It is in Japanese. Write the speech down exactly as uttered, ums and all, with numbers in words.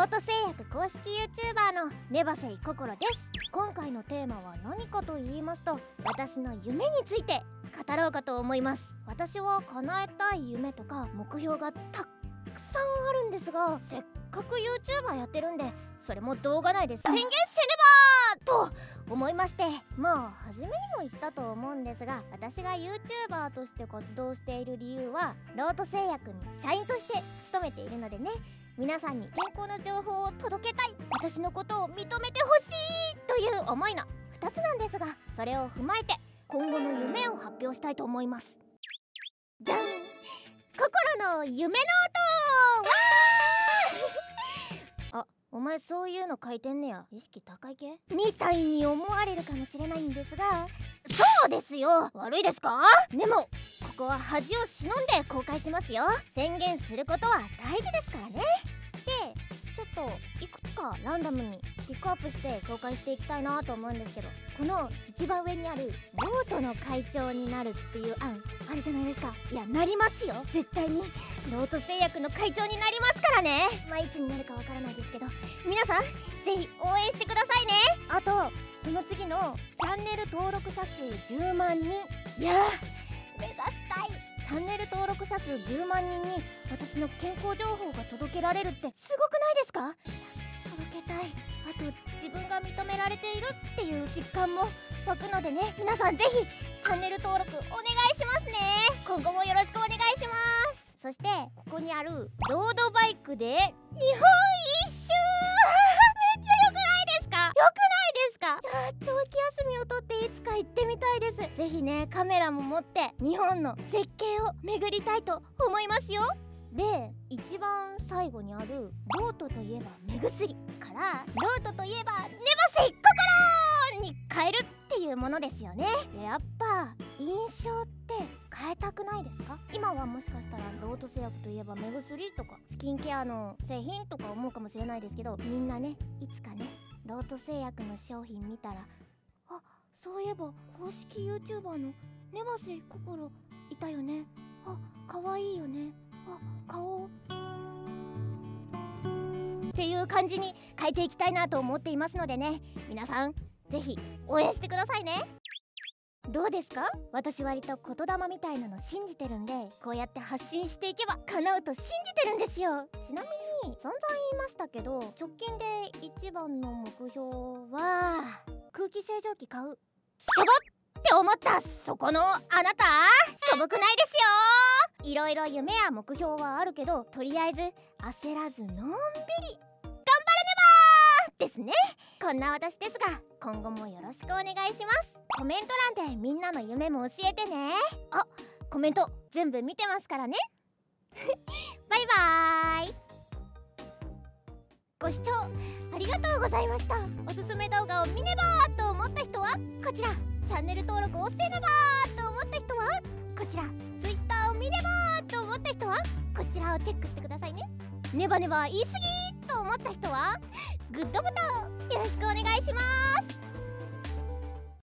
京都製薬公式 YouTuber のねばせいこころです。今回のテーマは何かと言いますと、私の夢について語ろうかと思います。私は叶えたい夢とか目標がたっくさんあるんですが、せっかく YouTuber やってるんでそれも動画内で宣言せねばーと思いまして、まあ初めにも言ったと思うんですが、私が YouTuber として活動している理由はロート製薬に社員として勤めているのでね、皆さんに健康の情報を届けたい、私のことを認めてほしいという思いのふたつなんですが、それを踏まえて今後の夢を発表したいと思います。じゃん、心の夢の音わーあ、お前そういうの書いてんねや、意識高い系みたいに思われるかもしれないんですが、そうですよ、悪いですか。でもここは恥を忍んで公開しますよ。宣言することは大事ですからね。ちょっといくつかランダムにピックアップして紹介していきたいなと思うんですけど、この一番上にあるロートの会長になるっていう案あるじゃないですか。いや、なりますよ、絶対にロート製薬の会長になりますからね。まあいつになるかわからないですけど、皆さんぜひ応援してくださいね。あとその次のチャンネル登録者数じゅうまんにん、いやー目指したい。チャンネル登録者数じゅうまんにんに私の健康情報が届けられるってすごくないですか。届けたい、あと自分が認められているっていう実感も湧くのでね、皆さんぜひチャンネル登録お願いしますね。今後もよろしくお願いします。そしてここにあるロードバイクで日本一周めっちゃ良くないですか。よくないですか。いや、長期休みを取っていつか行ってみたいです。ぜひね、カメラも持って日本の絶景を巡りたいと思いますよ。で、一番最後にあるロートといえば目薬からロートといえばねばせいこころに変えるっていうものですよね。やっぱ印象って変えたくないですか。今はもしかしたらロート製薬といえば目薬とかスキンケアの製品とか思うかもしれないですけど、みんなね、いつかね、ロート製薬の商品見たら、あ、そういえば公式 YouTuber のねばせいこころいたよね、あ、かわいいよね、あ、顔っていう感じに変えていきたいなと思っていますのでね、皆さんぜひ応援してくださいね。どうですか。私割と言霊みたいなの信じてるんで、こうやって発信していけば叶うと信じてるんですよ。ちなみに散々言いましたけど、直近で一番の目標は空気清浄機買う。しょぼって思ったそこのあなた、しょぼくないですよ。いろいろ夢や目標はあるけど、とりあえず焦らずのんびり頑張れねばーですね。こんな私ですが、今後もよろしくお願いします。コメント欄でみんなの夢も教えてね。あ、コメント全部見てますからねバイバーイ。ご視聴ありがとうございました。おすすめ動画を見ねばーと思った人はこちら、チャンネル登録をせねばーと思った人はこちら、見ねばーと思った人はこちらをチェックしてくださいね。ねばねば言い過ぎーと思った人はグッドボタンをよろしくお願いします。